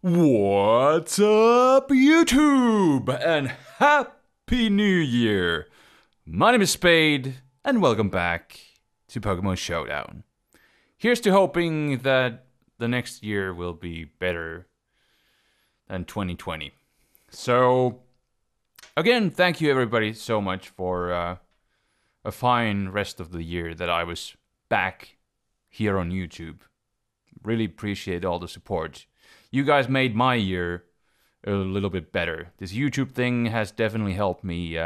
What's up, YouTube, and Happy New Year! My name is Spade, and welcome back to Pokemon Showdown. Here's to hoping that the next year will be better than 2020. So, again, thank you everybody so much for a fine rest of the year that I was back here on YouTube. Really appreciate all the support. You guys made my year a little bit better. This YouTube thing has definitely helped me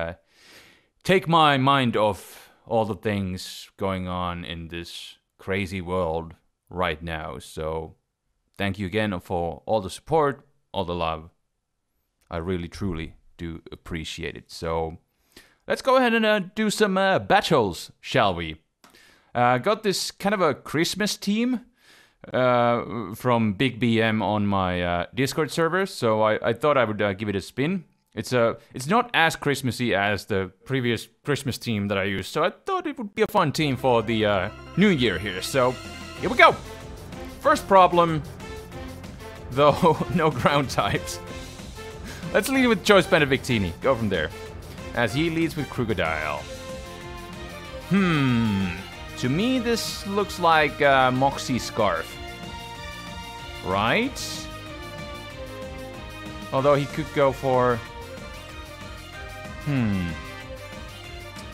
take my mind off all the things going on in this crazy world right now. So thank you again for all the support, all the love. I really, truly do appreciate it. So let's go ahead and do some battles, shall we? Got this kind of a Christmas theme from Big BM on my Discord server, so I thought I would give it a spin. It's not as Christmassy as the previous Christmas theme that I used, so I thought it would be a fun theme for the new year here. So here we go. First problem, though, no ground types. Let's lead with Joyce Benavictini. Go from there, as he leads with Krookodile. To me, this looks like Moxie Scarf, right? Although he could go for...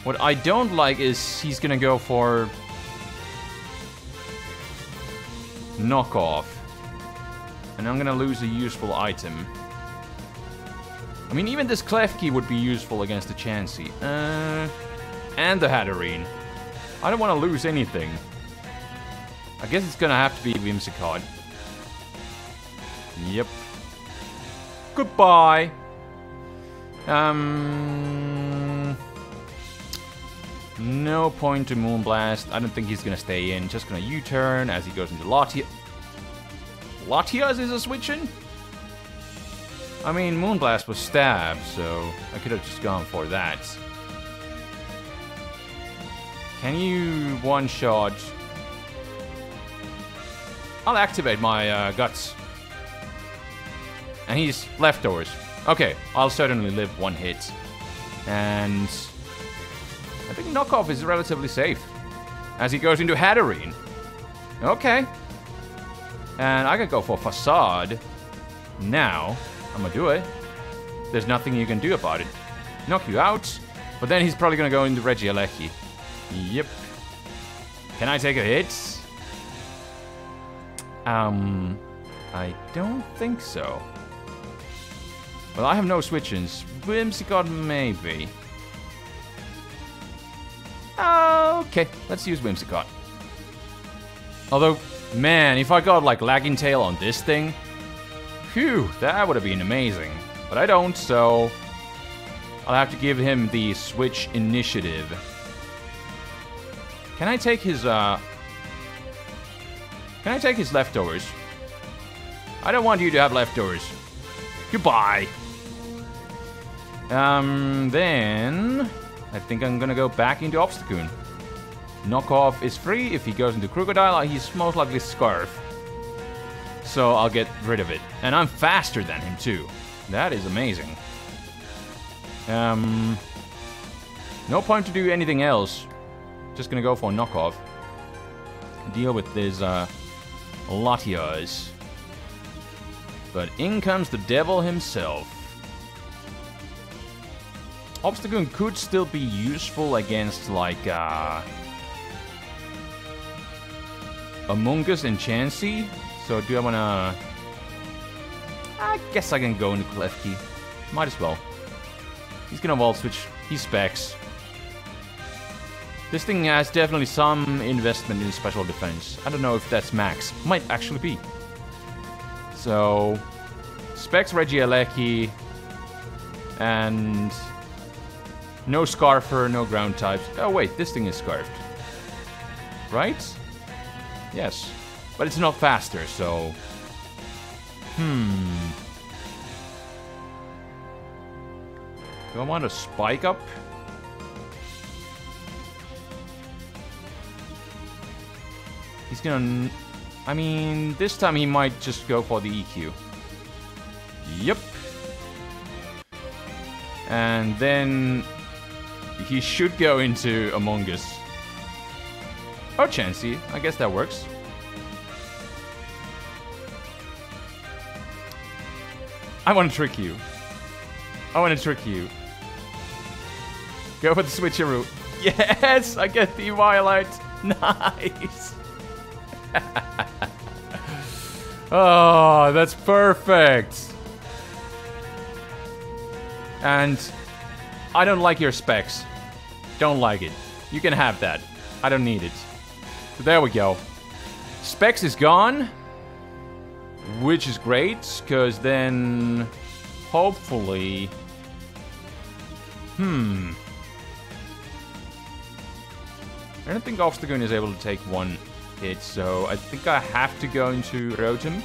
What I don't like is he's gonna go for... knockoff. And I'm gonna lose a useful item. I mean, even this Clefki would be useful against the Chansey. And the Hatterene. I don't want to lose anything. I guess it's gonna have to be Whimsicott. Yep. Goodbye! No point to Moonblast. I don't think he's gonna stay in. Just gonna U-turn as he goes into Latias. Latias is a switch-in? I mean, Moonblast was stabbed, so I could have just gone for that. Can you one-shot? I'll activate my guts. And he's leftovers. Okay, I'll certainly live one hit. And I think knockoff is relatively safe, as he goes into Hatterene. Okay. And I could go for Facade. Now, I'm gonna do it. There's nothing you can do about it. Knock you out. But then he's probably gonna go into Regieleki. Yep. Can I take a hit? I don't think so. Well, I have no switch-ins. Whimsicott, maybe. Okay, let's use Whimsicott. Although, man, if I got, like, Lagging Tail on this thing... phew, that would have been amazing. But I don't, so... I'll have to give him the switch initiative. Can I take his, leftovers? I don't want you to have leftovers. Goodbye! Then... I think I'm gonna go back into Obstagoon. Knockoff is free. If he goes into Krookodile, he's most likely Scarf. So I'll get rid of it. And I'm faster than him, too. That is amazing. No point to do anything else. Just gonna go for a knockoff. Deal with this Latias. But in comes the devil himself. Obstagoon could still be useful against like Amoonguss and Chansey. So do I wanna... I guess I can go into Clefki. Might as well. He's gonna wall switch. He specs. This thing has definitely some investment in special defense. I don't know if that's max. Might actually be. So, specs Regieleki, and no Scarfer, no ground types. Oh wait, this thing is Scarfed. Right? Yes. But it's not faster, so... Do I want to spike up? He's gonna... I mean, this time he might just go for the EQ. Yep. And then he should go into Amoonguss. Oh, Chansey. I guess that works. I want to trick you. I want to trick you. Go for the switcheroo. Yes! I get the Violet. Nice! Oh, that's perfect! And I don't like your specs. Don't like it. You can have that. I don't need it. So there we go. Specs is gone. Which is great, because then hopefully... I don't think Obstagoon is able to take one hit, so I think I have to go into Rotom.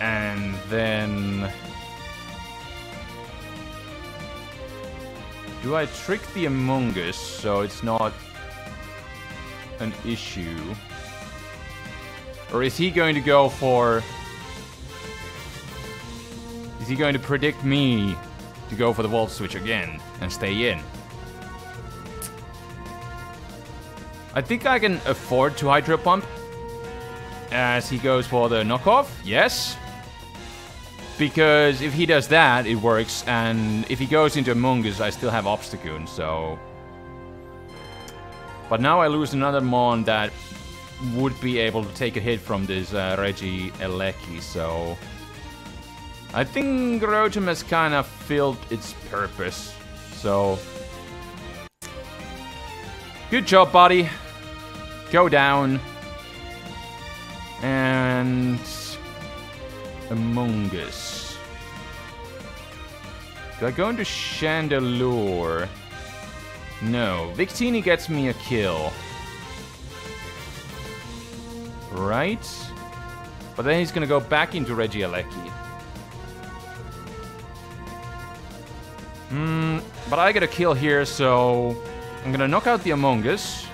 And then... do I trick the Amoonguss so it's not an issue? Or is he going to go for... is he going to predict me to go for the Volt Switch again and stay in? I think I can afford to Hydro Pump as he goes for the knockoff, yes. Because if he does that, it works, and if he goes into Amoonguss, I still have Obstagoon, so... but now I lose another Mon that would be able to take a hit from this Regieleki, so... I think Rotom has kind of filled its purpose, so... good job, buddy. Go down. And... Amoonguss. Do I go into Chandelure? No. Victini gets me a kill. Right? But then he's gonna go back into Regieleki. But I get a kill here, so... I'm gonna knock out the Amoonguss.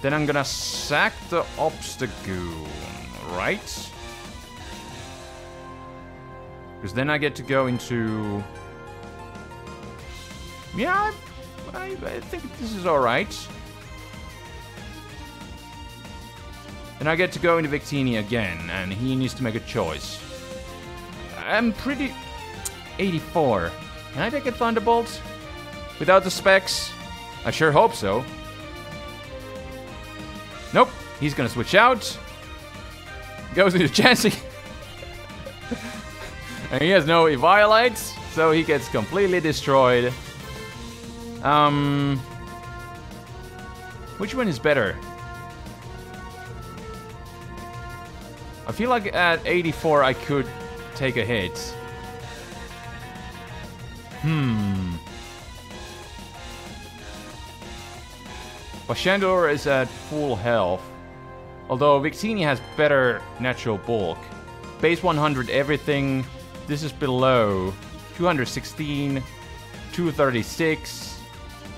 Then I'm gonna sack the Obstagoon, right? Because then I get to go into... yeah, I think this is alright. Then I get to go into Victini again, and he needs to make a choice. I'm pretty... 84. Can I take a Thunderbolt? Without the specs? I sure hope so. Nope. He's gonna switch out. Goes into Chansey. And he has no Eviolite, so he gets completely destroyed. Which one is better? I feel like at 84 I could take a hit. But Chandelure is at full health. Although Victini has better natural bulk. Base 100 everything. This is below 216, 236,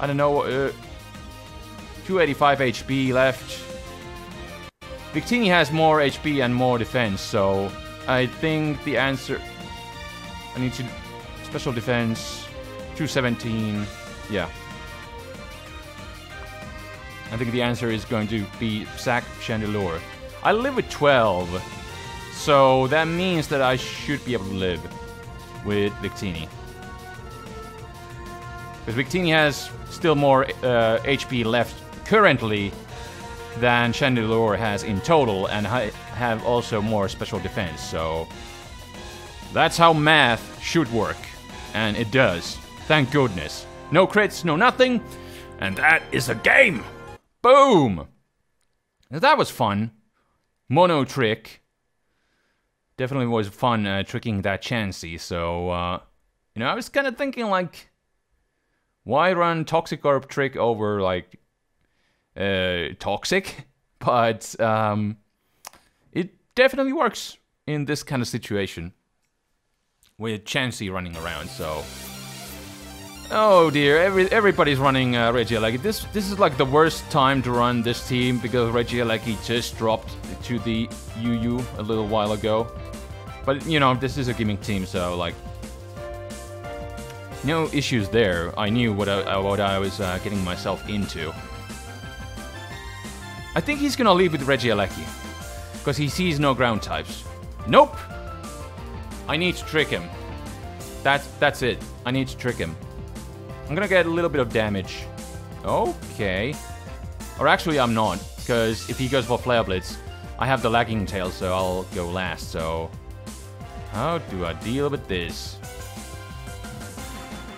I don't know, 285 HP left. Victini has more HP and more defense, so I think the answer... I need to... special defense, 217, yeah. I think the answer is going to be sack Chandelure. I live with 12. So that means that I should be able to live with Victini. Because Victini has still more HP left currently than Chandelure has in total, and I have also more special defense, so... that's how math should work. And it does. Thank goodness. No crits, no nothing. And that is a game! Boom! Now that was fun. Mono trick. Definitely was fun tricking that Chansey, so, you know, I was kind of thinking, like, why run Toxicarp trick over, like, Toxic? But, it definitely works in this kind of situation with Chansey running around, so... oh dear, everybody's running Regieleki. This is like the worst time to run this team, because Regieleki just dropped to the UU a little while ago. But, you know, this is a gimmick team, so, like, no issues there. I knew what I was getting myself into. I think he's gonna leave with Regieleki, because he sees no ground types. Nope! I need to trick him. That's it. I need to trick him. I'm gonna get a little bit of damage. Okay. Or actually, I'm not, because if he goes for Flare Blitz, I have the lagging tail, so I'll go last, so... How do I deal with this?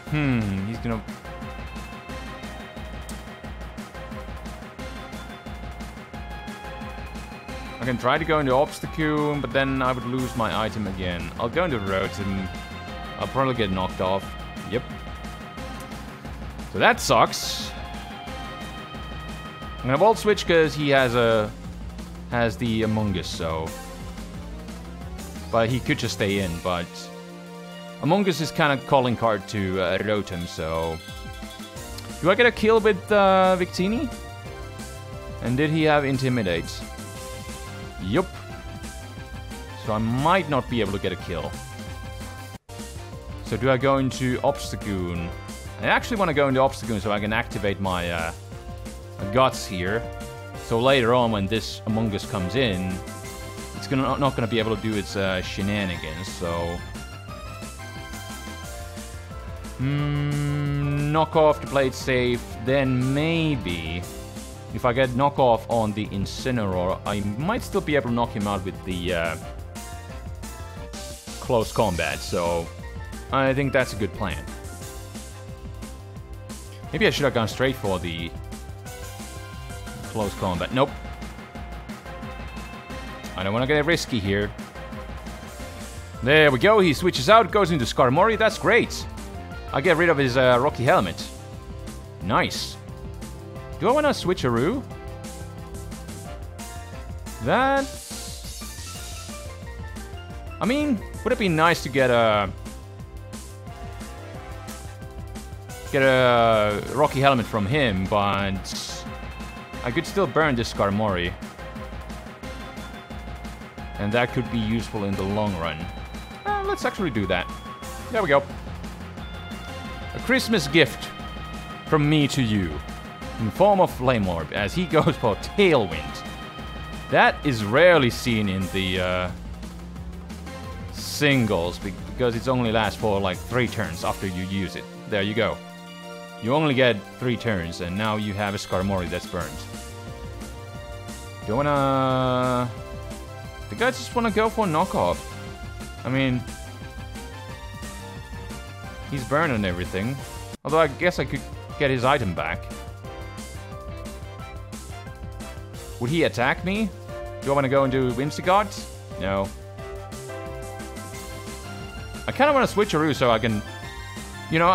He's gonna... I can try to go into Obstagoon, but then I would lose my item again. I'll go into Rotom. I'll probably get knocked off. Yep. So that sucks. I'm gonna Volt Switch because he has the Amoonguss, so... But he could just stay in, but... Amoonguss is kind of calling card to Rotom, so... Do I get a kill with Victini? And did he have Intimidate? Yup. So I might not be able to get a kill. So do I go into Obstagoon? I actually want to go into Obstagoon so I can activate my guts here. So later on when this Amoonguss comes in, it's gonna, not going to be able to do its shenanigans, so... knock off to play it safe, then maybe... If I get knockoff on the Incineroar, I might still be able to knock him out with the close combat, so I think that's a good plan. Maybe I should have gone straight for the close combat. Nope. I don't want to get risky here. There we go, he switches out, goes into Skarmory, that's great. I get rid of his Rocky Helmet. Nice. Do I want to switcheroo? That... I mean, would it be nice to get a... Rocky Helmet from him, but... I could still burn this Skarmory. And that could be useful in the long run. Let's actually do that. There we go. A Christmas gift from me to you. In form of Flame Orb, as he goes for Tailwind. That is rarely seen in the singles, because it only lasts for like 3 turns after you use it. There you go. You only get 3 turns, and now you have a Skarmory that's burned. Do I wanna... I think I just wanna go for knockoff. I mean... He's burned and everything. Although I guess I could get his item back. Would he attack me? Do I want to go and do Whimsicott? No. I kind of want to switcheroo so I can... You know,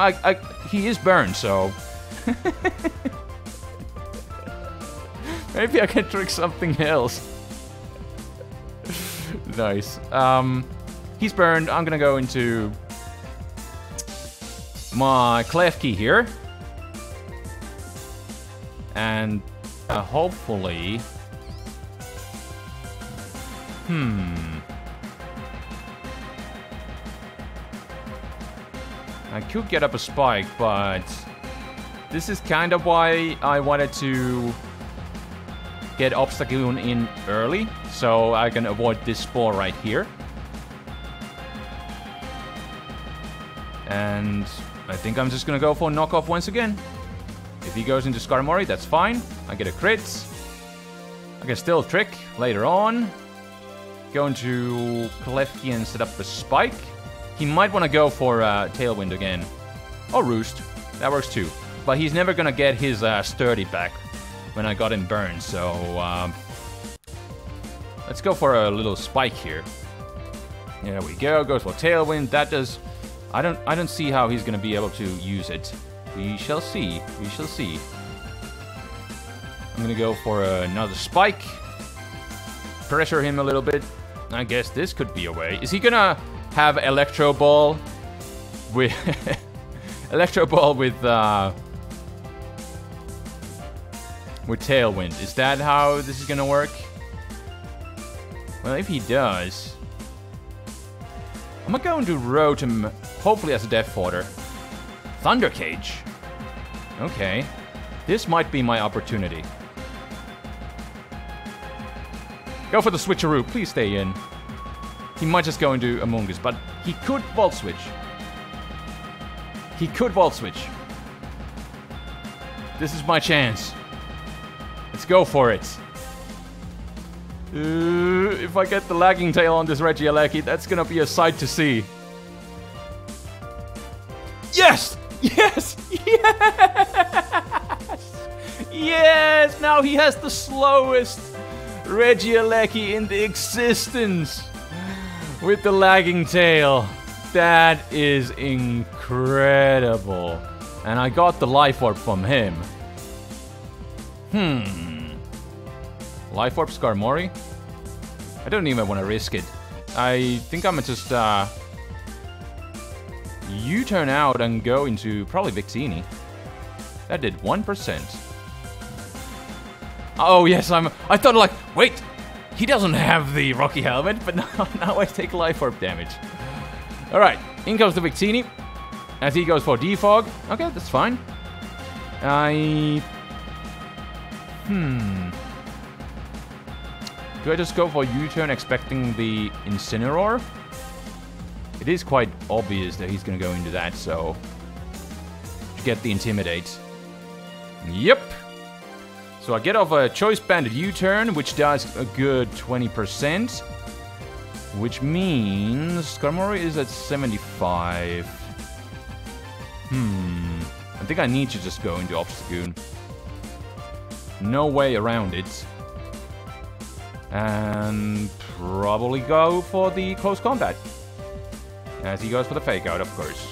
he is burned, so... Maybe I can trick something else. Nice. He's burned. I'm going to go into... my Clefki here. And hopefully... I could get up a spike, but this is kind of why I wanted to get Obstagoon in early, so I can avoid this spore right here. And I think I'm just gonna go for knockoff once again. If he goes into Skarmory, that's fine. I get a crit. I can still trick later on. Go into Klefki and set up a spike. He might want to go for Tailwind again. Or Roost. That works too. But he's never going to get his Sturdy back when I got him burned. So let's go for a little spike here. There we go. Goes for Tailwind. That does... I don't see how he's going to be able to use it. We shall see. We shall see. I'm gonna go for another spike. Pressure him a little bit. I guess this could be a way. Is he gonna have Electro Ball with with Tailwind? Is that how this is gonna work? Well, if he does, I'm gonna go and do Rotom, hopefully as a death fodder. Thunder Cage. Okay. This might be my opportunity. Go for the switcheroo, please stay in. He might just go and do Amoonguss, but he could Volt Switch. He could Volt Switch. This is my chance. Let's go for it. If I get the lagging tail on this Regieleki, that's gonna be a sight to see. Yes! Yes! Yes! Yes! Now he has the slowest Regieleki in the existence with the lagging tail. That is incredible. And I got the Life Orb from him. Life Orb Skarmory? I don't even want to risk it. I think I'm gonna just U-turn out and go into probably Victini. That did 1%. Oh yes, I thought like, wait, he doesn't have the Rocky Helmet, but now I take Life Orb damage. Alright, in goes the Victini. As he goes for Defog. Okay, that's fine. Do I just go for U-turn expecting the Incineroar? It is quite obvious that he's gonna go into that, so to get the Intimidate. Yep. So I get off a Choice Banded U-turn, which does a good 20%. Which means Skarmory is at 75. I think I need to just go into Obstagoon. No way around it. And probably go for the close combat. As he goes for the fake out, of course.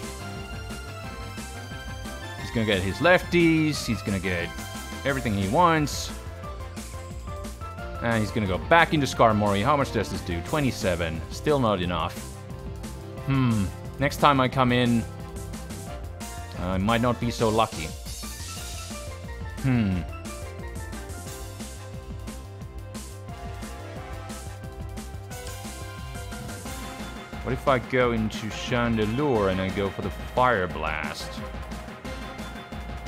He's gonna get his lefties, he's gonna get everything he wants. And he's gonna go back into Skarmory. How much does this do? 27. Still not enough. Next time I come in, I might not be so lucky. What if I go into Chandelure and I go for the Fire Blast?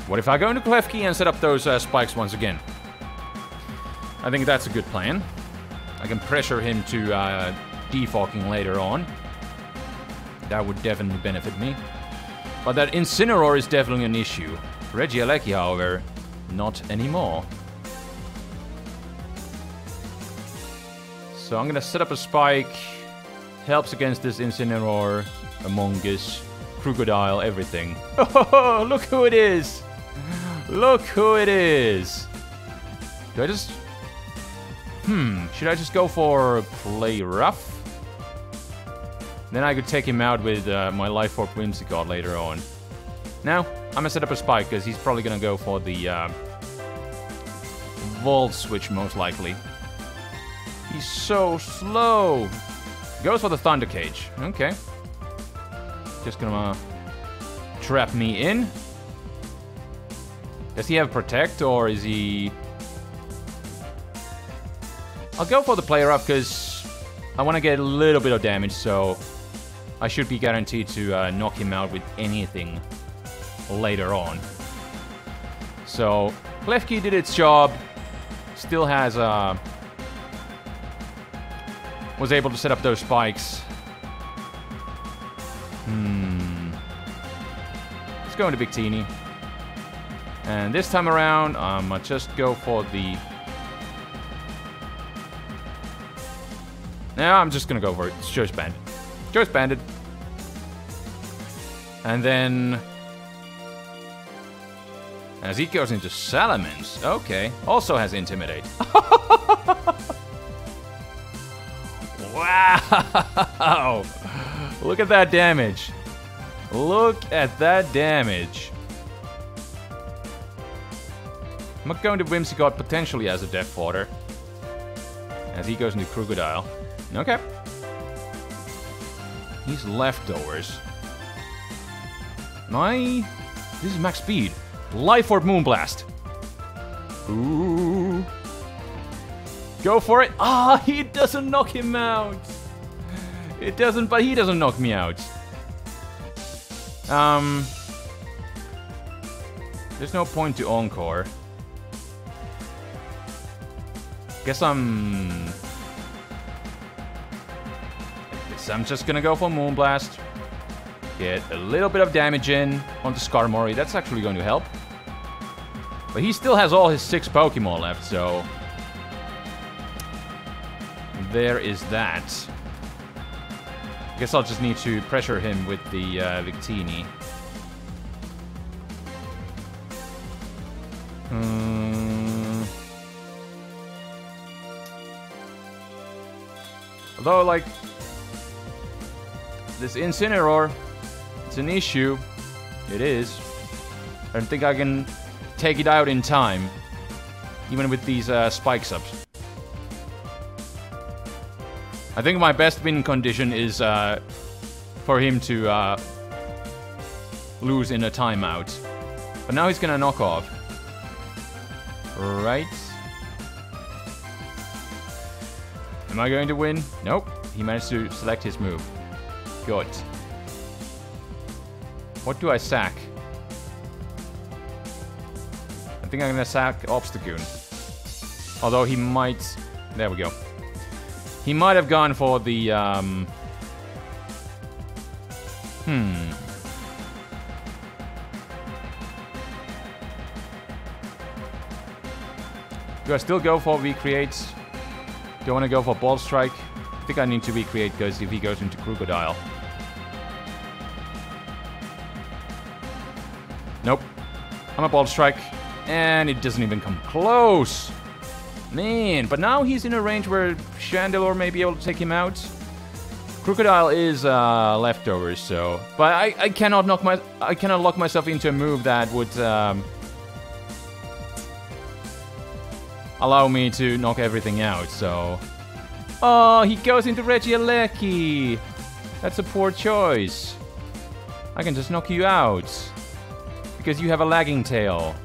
What if I go into Clefki and set up those spikes once again? I think that's a good plan. I can pressure him to defogging later on. That would definitely benefit me. But that Incineroar is definitely an issue. Regieleki, however, not anymore. So I'm gonna set up a spike. Helps against this Incineroar, Amoonguss, Krookodile, everything. Oh, look who it is! Look who it is! Do I just... should I just go for Play Rough? Then I could take him out with my Life Orb Whimsicott later on. Now, I'm gonna set up a spike, because he's probably gonna go for the Volt Switch, most likely. He's so slow! Goes for the Thunder Cage. Okay. Just gonna trap me in. Does he have Protect, or is he... I'll go for the Player Up, because I want to get a little bit of damage, so I should be guaranteed to knock him out with anything later on. So, Clefki did its job. Still has a... was able to set up those spikes. Let's go into Victini. And this time around, I'm gonna just go for the... Now I'm just gonna go for it. It's Joyce Bandit. Joyce Bandit. And then... As he goes into Salamence. Okay. Also has Intimidate. Wow! Look at that damage. Look at that damage. I'm going to Whimsicott potentially as a death fodder. As he goes into Krookodile. Okay. He's leftovers. This is max speed. Life Orb Moonblast. Ooh. Go for it. Ah, he doesn't knock him out. It doesn't, but he doesn't knock me out. There's no point to Encore. Guess I'm just gonna go for Moonblast. Get a little bit of damage in onto Skarmory. That's actually going to help. But he still has all his 6 Pokemon left, so... there is that. I guess I'll just need to pressure him with the Victini. Although, like... this Incineroar, it's an issue. It is. I don't think I can take it out in time, even with these spikes up. I think my best win condition is for him to lose in a timeout. But now he's gonna knock off. Right. Am I going to win? Nope. He managed to select his move. Good. What do I sack? I think I'm gonna sack Obstagoon. Although he might... there we go. He might have gone for the... Do I still go for Recreate? Do I want to go for Ball Strike? I think I need to Recreate because if he goes into Krookodile. Nope. I'm a Ball Strike. And it doesn't even come close. Man, but now he's in a range where Chandelure may be able to take him out. Krookodile is leftovers, so... but I cannot lock myself into a move that would allow me to knock everything out, so... oh, he goes into Regieleki! That's a poor choice. I can just knock you out. Because you have a lagging tail.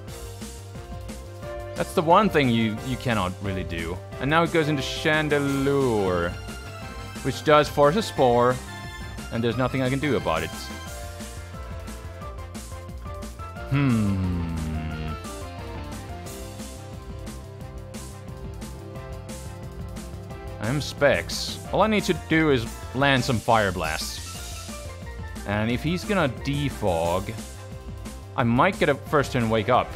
That's the one thing you cannot really do. And now it goes into Chandelure, which does force a Spore, and there's nothing I can do about it. I'm Specs. All I need to do is land some Fire Blasts. And if he's gonna defog, I might get a first turn Wake Up.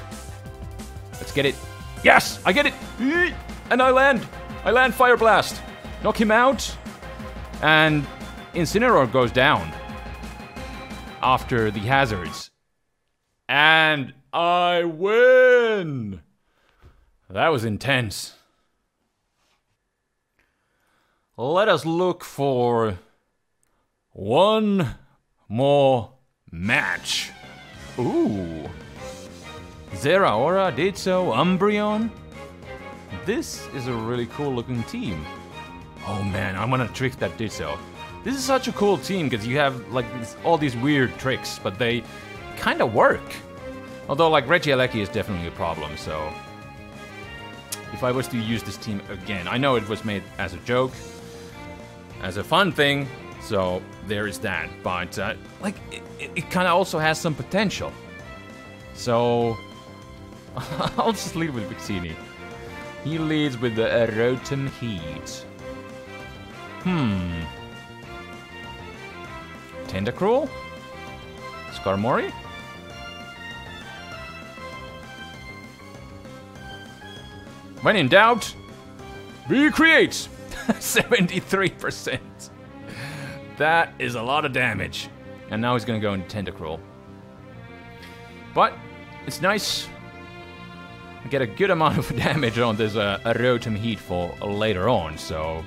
Let's get it. Yes! I get it! And I land! I land Fire Blast! Knock him out! And Incineroar goes down after the hazards. And I win! That was intense. Let us look for one more match. Ooh. Zeraora, Ditto, Umbreon. This is a really cool looking team. Oh man, I'm gonna trick that Ditto. This is such a cool team because you have like all these weird tricks, but they kind of work. Although like Regieleki is definitely a problem, so... if I was to use this team again, I know it was made as a joke, as a fun thing, so there is that. But like, it kind of also has some potential. So... I'll just lead with Victini. He leads with the Rotom Heat. Tentacruel? Skarmory? When in doubt, recreate! 73%. That is a lot of damage. And now he's gonna go into Tentacruel. But it's nice. I get a good amount of damage on this Rotom Heat for later on, so...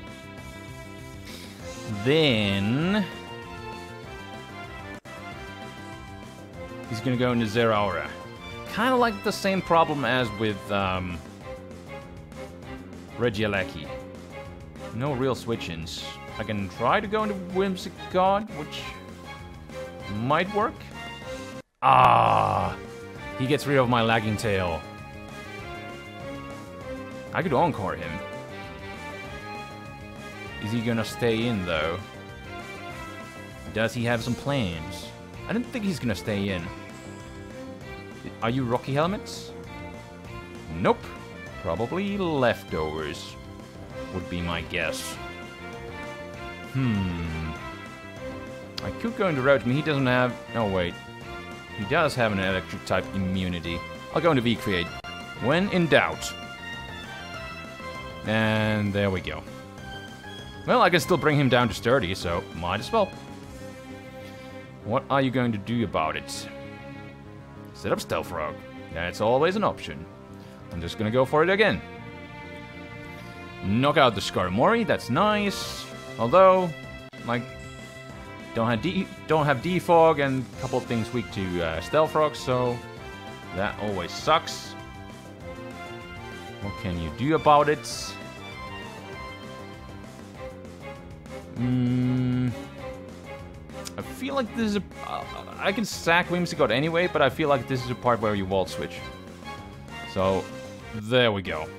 then... he's gonna go into Zeraora. Kinda like the same problem as with Regieleki. No real switch-ins. I can try to go into Whimsicott, which might work. Ah! He gets rid of my lagging tail. I could Encore him. Is he gonna stay in, though? Does he have some plans? I don't think he's gonna stay in. Are you Rocky Helmets? Nope. Probably leftovers, would be my guess. I could go into Rotom. He doesn't have... Oh, wait. He does have an electric-type immunity. I'll go into V-Create. When in doubt. And there we go. Well, I can still bring him down to sturdy, so might as well. What are you going to do about it? Set up Stealth Rogue. That's always an option. I'm just gonna go for it again. Knock out the Skarmory. That's nice. Although, like... Don't have defog and a couple of things weak to Stealth Rock, so that always sucks. What can you do about it? I feel like this is a... I can sack Whimsicott anyway, but I feel like this is a part where you Volt Switch. So, there we go.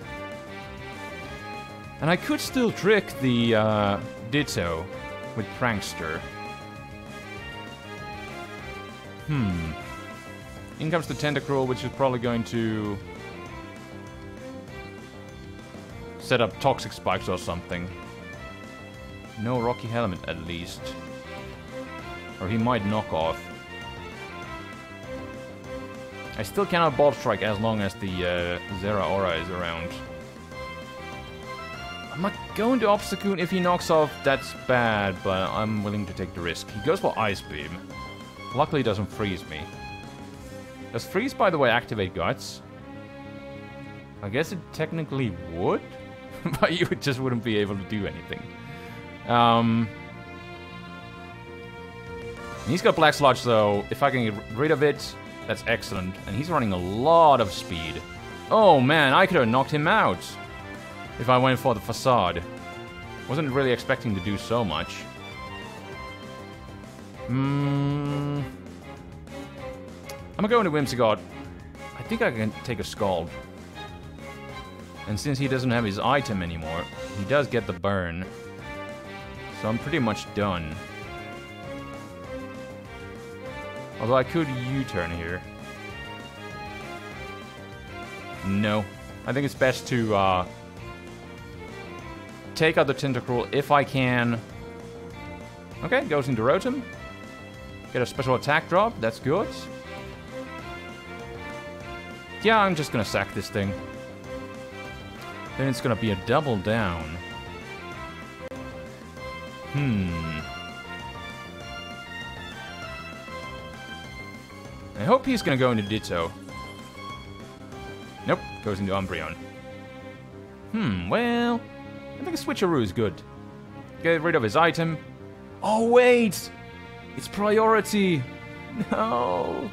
And I could still trick the Ditto with Prankster. In comes the Tentacruel, which is probably going to set up Toxic Spikes or something. No Rocky Helmet, at least. Or he might knock off. I still cannot Ball Strike as long as the Zeraora is around. I'm not going to Obstagoon. If he knocks off, that's bad, but I'm willing to take the risk. He goes for Ice Beam. Luckily, it doesn't freeze me. Does freeze, by the way, activate Guts? I guess it technically would, but you just wouldn't be able to do anything. He's got Black Sludge, so if I can get rid of it, that's excellent. And he's running a lot of speed. Oh man, I could have knocked him out if I went for the Facade. Wasn't really expecting to do so much. I'm going to Whimsicott. I think I can take a Scald. And since he doesn't have his item anymore, he does get the burn. So I'm pretty much done. Although I could U-turn here. No. I think it's best to take out the Tentacruel if I can. Okay, goes into Rotom. Get a special attack drop, that's good. Yeah, I'm just gonna sack this thing. Then it's gonna be a double down. I hope he's gonna go into Ditto. Nope, goes into Umbreon. Well... I think a Switcheroo is good. Get rid of his item. Oh, wait! It's priority! No!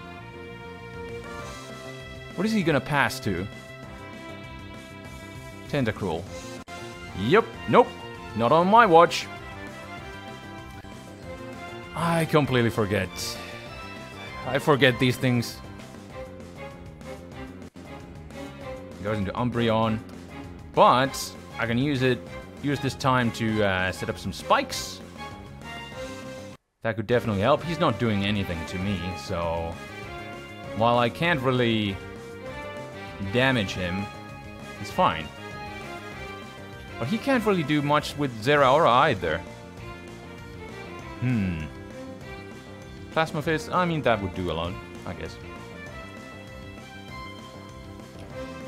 What is he gonna pass to? Tentacruel. Yep, nope. Not on my watch. I completely forget. I forget these things. Goes into Umbreon. But I can use this time to set up some spikes. That could definitely help. He's not doing anything to me, so... While I can't really damage him, it's fine. But he can't really do much with Zeraora either. Plasma Fist, I mean, that would do a lot, I guess.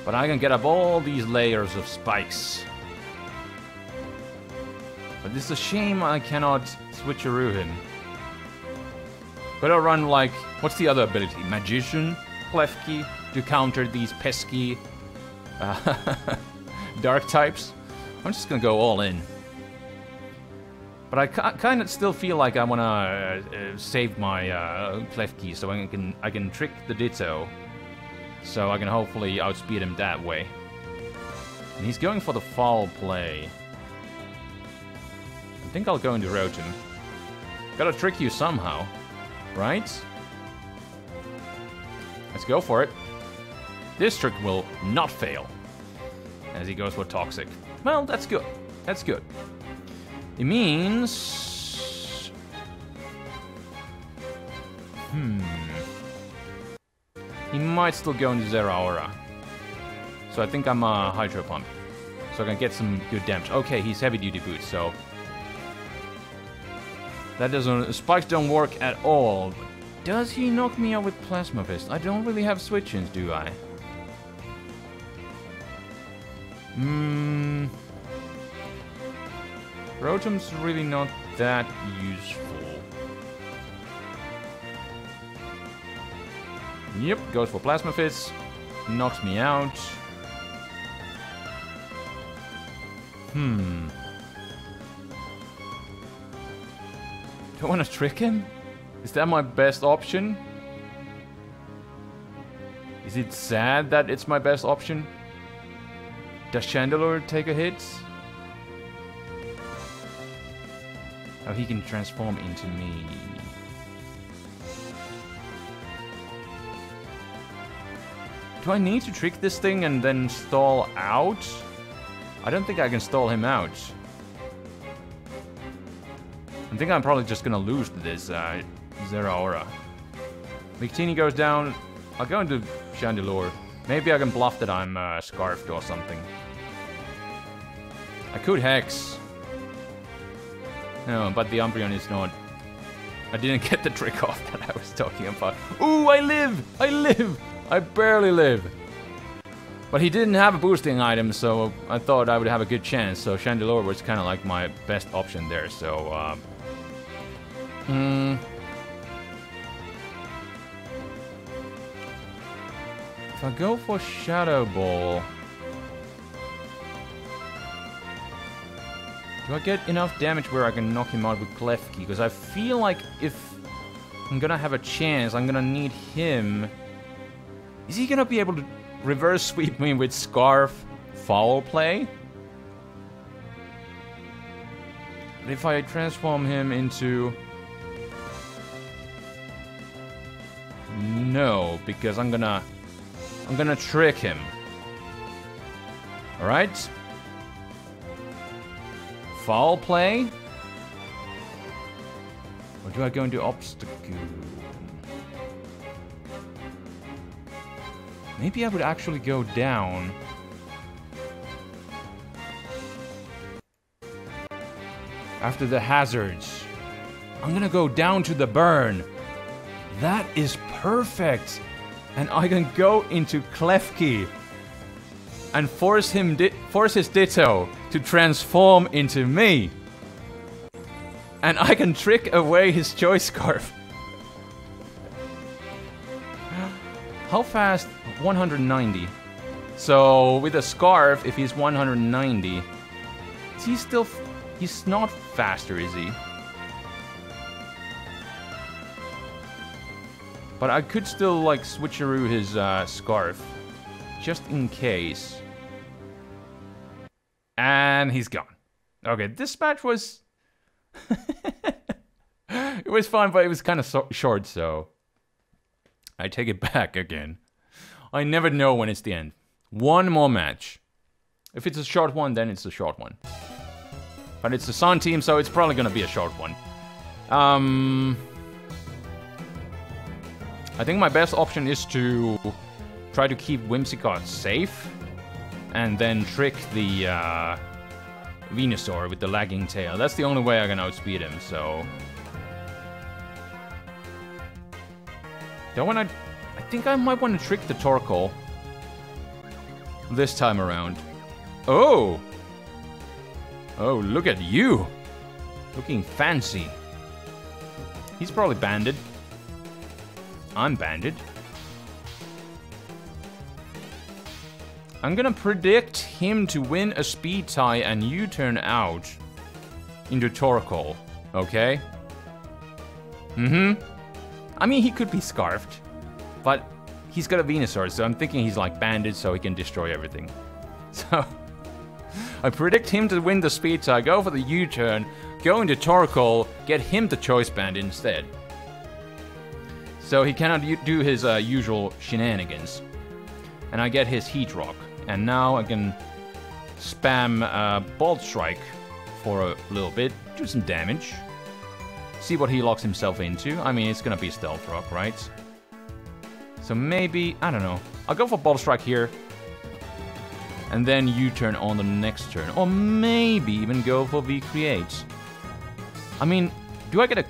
But I can get up all these layers of spikes. But it's a shame I cannot switcheroo him. But I'll run, like, what's the other ability? Magician, Clefki, to counter these pesky dark types. I'm just gonna go all in. But I kind of still feel like I wanna save my Clefki so I can trick the Ditto. So I can hopefully outspeed him that way. And he's going for the foul play. I think I'll go into Rotom. Gotta trick you somehow. Right? Let's go for it. This trick will not fail. As he goes for Toxic. Well, that's good. That's good. It means... He might still go into Zeraora. So I think I'm Hydro Pump. So I can get some good damage. Okay, he's heavy duty boots, so that doesn't spikes don't work at all. Does he knock me out with Plasma Fist? I don't really have switch-ins, do I? Rotom's really not that useful. Yep, goes for Plasma Fist. Knocks me out. Don't want to trick him? Is that my best option? Is it sad that it's my best option? Does Chandelure take a hit? Oh, he can transform into me. Do I need to trick this thing and then stall out? I don't think I can stall him out. I think I'm probably just gonna lose to this Zeraora. Victini goes down. I'll go into Chandelure. Maybe I can bluff that I'm scarfed or something. I could Hex. No, but the Umbreon is not. I didn't get the trick off that I was talking about. Ooh, I live! I live! I barely live. But he didn't have a boosting item, so I thought I would have a good chance. So Chandelure was kind of like my best option there, so if I go for Shadow Ball, do I get enough damage where I can knock him out with Clefki? Because I feel like if I'm gonna have a chance, I'm gonna need him. Is he gonna be able to reverse sweep me with Scarf Foul Play? But if I transform him into... No, because I'm gonna trick him. Alright. Foul Play? Or do I go into Obstagoon? Maybe I would actually go down. After the hazards. I'm gonna go down to the burn. That is perfect. And I can go into Clefki and force his Ditto to transform into me. And I can trick away his Choice Scarf. How fast? 190. So with a Scarf, if he's 190, is he still... he's not faster, is he? But I could still, like, switcheroo his Scarf. Just in case. And he's gone. Okay, this match was... it was fun, but it was kind of short, so... I take it back again. I never know when it's the end. One more match. If it's a short one, then it's a short one. But it's the Sun team, so it's probably gonna be a short one. I think my best option is to try to keep Whimsicott safe and then trick the Venusaur with the lagging tail. That's the only way I can outspeed him, so... I think I might want to trick the Torkoal this time around. Oh! Oh, look at you! Looking fancy. He's probably banded. I'm banded. I'm gonna predict him to win a speed tie and you turn out into Torkoal, okay? I mean, he could be scarfed, but he's got a Venusaur, so I'm thinking he's like banded, so he can destroy everything. So, I predict him to win the speed, so I go for the U-turn, go into Torkoal, get him to Choice Band instead. So he cannot do his usual shenanigans. And I get his Heat Rock, and now I can spam Bolt Strike for a little bit, do some damage. see what he locks himself into. I mean, it's gonna be Stealth Rock, right? So maybe, I don't know. I'll go for Bottle Strike here. And then you turn on the next turn. Or maybe even go for V-Create. I mean, do I get a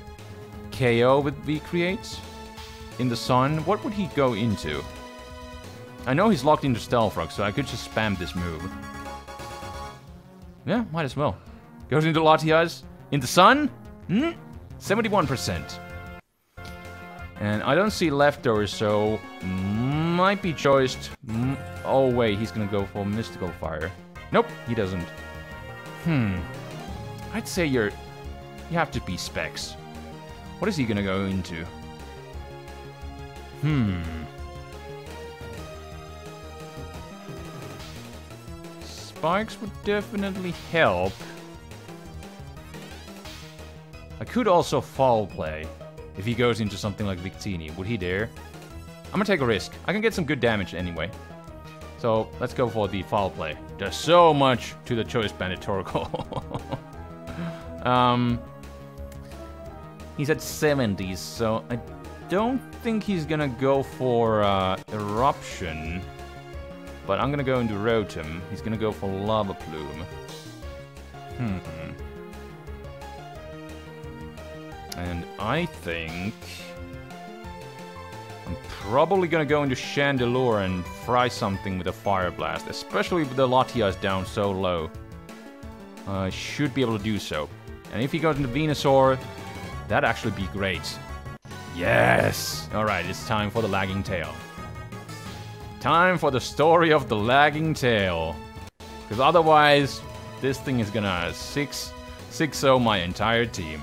KO with V-Create? In the sun? What would he go into? I know he's locked into Stealth Rock, so I could just spam this move. Yeah, might as well. Goes into Latias. In the sun? Hmm? 71%. And I don't see leftovers, so might be choiced. Oh wait, he's gonna go for Mystical Fire. Nope, he doesn't. I'd say you have to be Specs. What is he gonna go into? Spikes would definitely help. I could also Foul Play. If he goes into something like Victini, would he dare? I'm gonna take a risk. I can get some good damage anyway. So let's go for the Foul Play. There's so much to the Choice Bandit Torkoal. He's at 70, so I don't think he's gonna go for Eruption. But I'm gonna go into Rotom. He's gonna go for Lava Plume. And I think I'm probably gonna go into Chandelure and fry something with a Fire Blast, especially with the Latias down so low. I should be able to do so. And if he goes into Venusaur, that'd actually be great. Yes! Alright, it's time for the Lagging Tail. Time for the story of the Lagging Tail. Because otherwise, this thing is gonna 6-0 my entire team.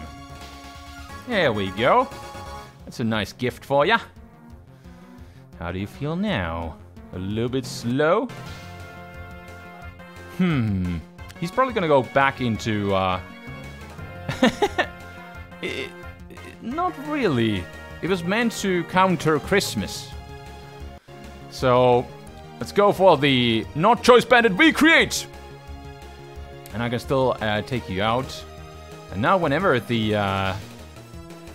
There we go. That's a nice gift for ya. How do you feel now? A little bit slow? He's probably gonna go back into, not really. It was meant to counter Christmas. So, let's go for the Not Choice Bandit V-Create! And I can still take you out. And now whenever the,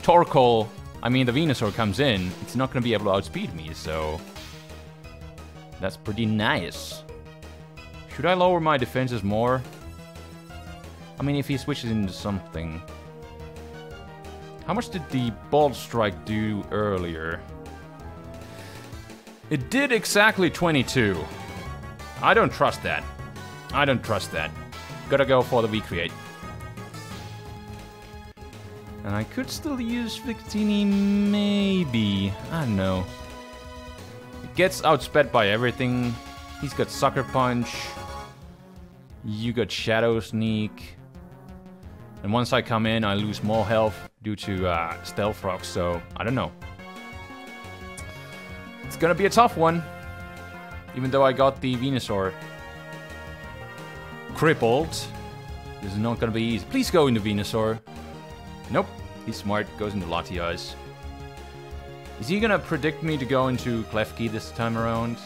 Torkoal, I mean the Venusaur comes in, it's not going to be able to outspeed me, so that's pretty nice. Should I lower my defenses more? I mean, if he switches into something. How much did the Bolt Strike do earlier? It did exactly 22. I don't trust that. I don't trust that. Gotta go for the V-Create. And I could still use Victini, maybe. I don't know. It gets outsped by everything. He's got Sucker Punch. You got Shadow Sneak. And once I come in, I lose more health due to Stealth Rock, so I don't know. It's gonna be a tough one. Even though I got the Venusaur crippled. This is not gonna be easy. Please go into Venusaur. Nope, he's smart, goes into Latias. Is he gonna predict me to go into Clefki this time around?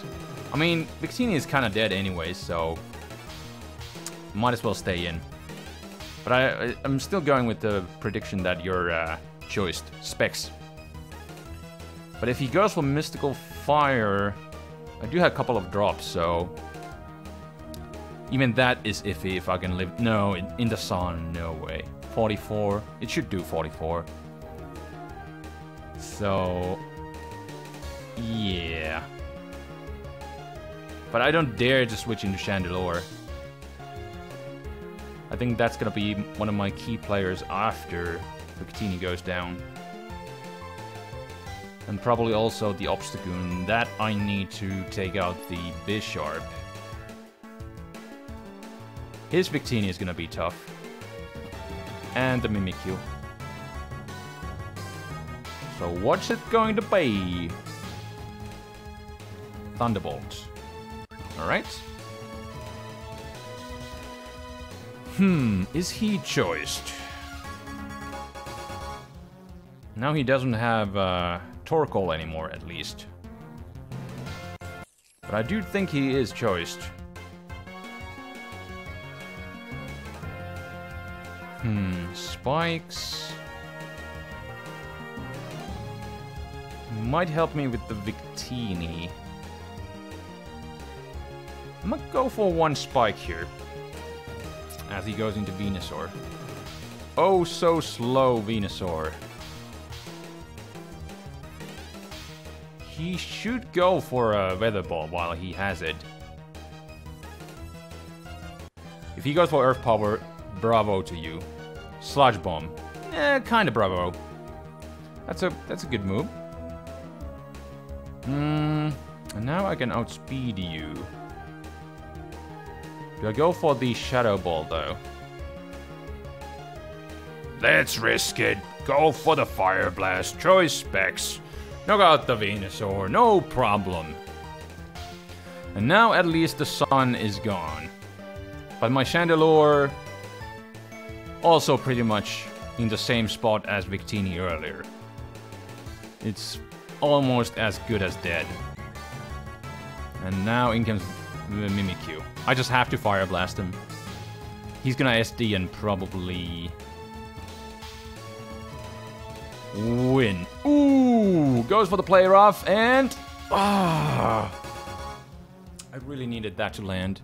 I mean, Victini is kinda dead anyway, so might as well stay in. But I'm still going with the prediction that you're choiced, Specs. But if he goes for Mystical Fire, I do have a couple of drops, so even that is iffy if I can live. No, in the sun, no way. 44. It should do 44. So, yeah. But I don't dare to switch into Chandelure. I think that's going to be one of my key players after Victini goes down. And probably also the Obstagoon. That I need to take out the Bisharp. His Victini is going to be tough. And the Mimikyu. So what's it going to be? Thunderbolt. Alright. Is he choiced? Now he doesn't have Torkoal anymore, at least. But I do think he is choiced. Spikes. might help me with the Victini. I'm gonna go for one spike here, as he goes into Venusaur. Oh, so slow, Venusaur. He should go for a Weather Ball while he has it. If he goes for Earth Power, bravo to you. Sludge Bomb. Eh, kinda bravo. That's a good move. And now I can outspeed you. Do I go for the Shadow Ball, though? Let's risk it. Go for the Fire Blast. Choice Specs. Knock out the Venusaur. No problem. And now at least the sun is gone. But my Chandelure... also pretty much in the same spot as Victini earlier. It's almost as good as dead. And now in comes Mimikyu. I just have to Fire Blast him. He's gonna SD and probably... win. Ooh! Goes for the play rough and... ah! I really needed that to land.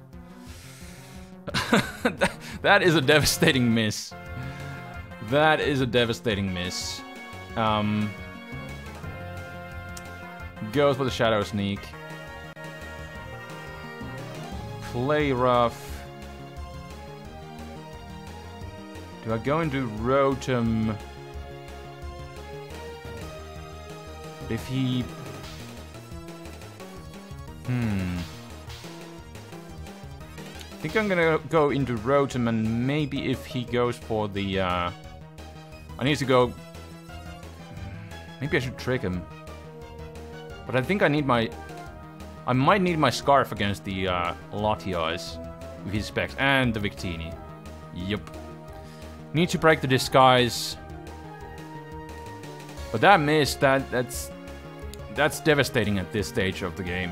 That is a devastating miss. That is a devastating miss. Goes for the Shadow Sneak. Play rough. Do I go into Rotom? If he... I think I'm gonna go into Rotom, and maybe if he goes for the... I need to go... maybe I should trick him. But I think I need my... I might need my Scarf against the Latias with his specs and the Victini. Yup. Need to break the disguise. But that miss, that's devastating at this stage of the game.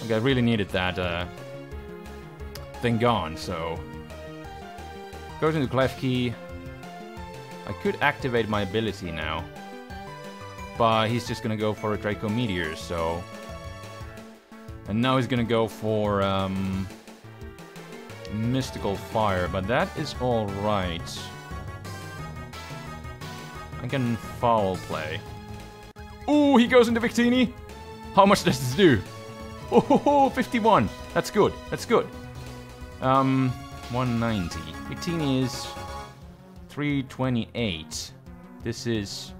Like, I really needed that thing gone, so... goes into Clefki. I could activate my ability now. But he's just gonna go for a Draco Meteor, so... and now he's gonna go for Mystical Fire, but that is alright. I can foul play. Ooh, he goes into Victini! How much does this do? Oh, 51! That's good, that's good. 190. Victini is 328. This is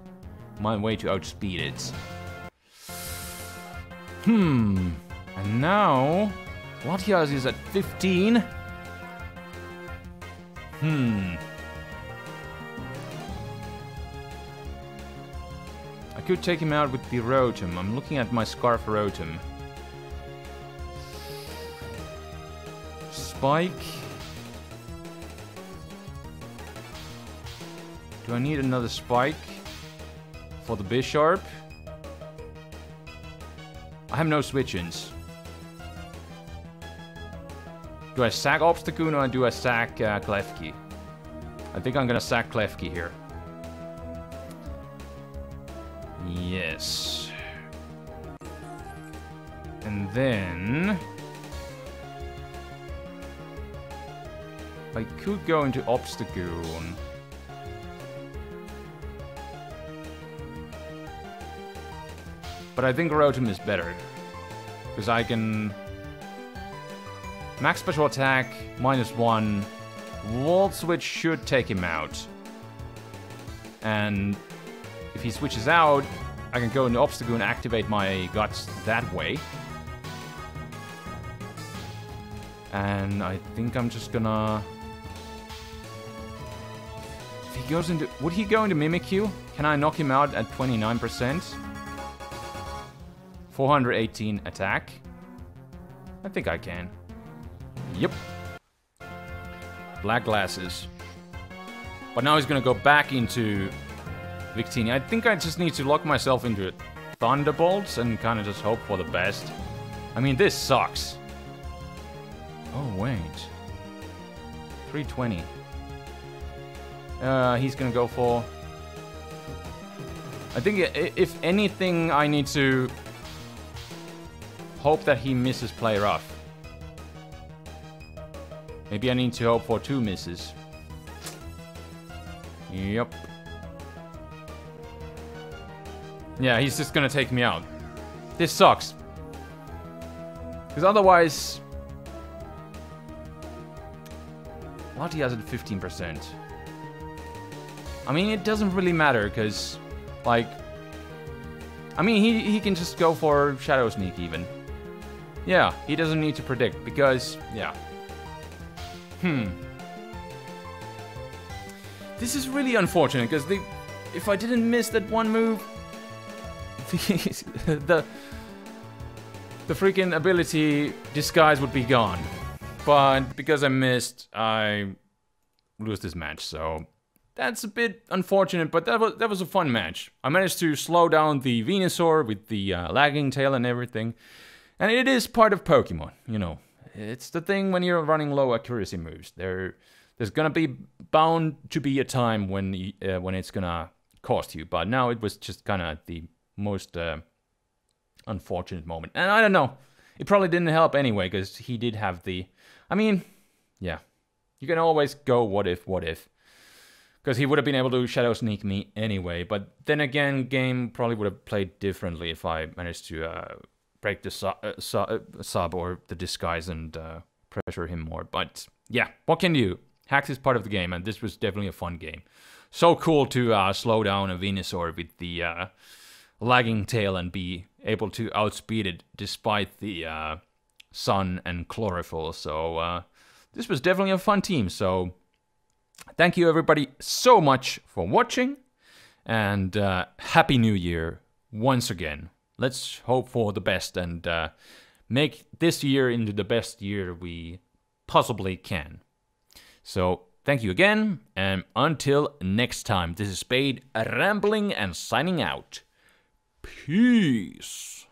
my way to outspeed it. And now... Latias is at 15. I could take him out with the Rotom. I'm looking at my Scarf Rotom. Spike. Do I need another Spike? For the Bisharp? I have no switch-ins. Do I sack Obstagoon or do I sack Clefki? I think I'm gonna sack Clefki here. Yes. And then... I could go into Obstagoon. But I think Rotom is better. Because I can... max special attack, -1. Volt switch should take him out. And... if he switches out, I can go into Obstagoon and activate my guts that way. And I think I'm just gonna... if he goes into... would he go into Mimikyu? Can I knock him out at 29%? 418 attack. I think I can. Yep. Black glasses. But now he's gonna go back into... Victini. I think I just need to lock myself into Thunderbolts and kind of just hope for the best. I mean, this sucks. Oh, wait. 320. He's gonna go for... I I think if anything, I need to hope that he misses player off. Maybe I need to hope for 2 misses. Yep. Yeah, he's just gonna take me out. This sucks. Because otherwise... Latias at 15%. I mean, it doesn't really matter, because... Like... I mean, he can just go for Shadow Sneak, even. Yeah, he doesn't need to predict, because... Yeah. This is really unfortunate, because if I didn't miss that one move... The freaking ability Disguise would be gone. But because I missed, I lose this match, so... That's a bit unfortunate, but that was a fun match. I managed to slow down the Venusaur with the lagging tail and everything. And it is part of Pokemon, you know. It's the thing when you're running low accuracy moves. There's gonna be bound to be a time when it's gonna cost you. But now it was just kind of the most unfortunate moment. And I don't know. It probably didn't help anyway, because he did have the... I mean, yeah. You can always go what if. Because he would have been able to Shadow Sneak me anyway. But then again, game probably would have played differently if I managed to break the sub or the Disguise and pressure him more. But yeah, what can you do? Hacks is part of the game, and this was definitely a fun game. So cool to slow down a Venusaur with the lagging tail and be able to outspeed it despite the sun and chlorophyll. So this was definitely a fun team. So thank you everybody so much for watching, and Happy New Year once again. Let's hope for the best and make this year into the best year we possibly can. So thank you again, and until next time, this is Spade rambling and signing out. Peace.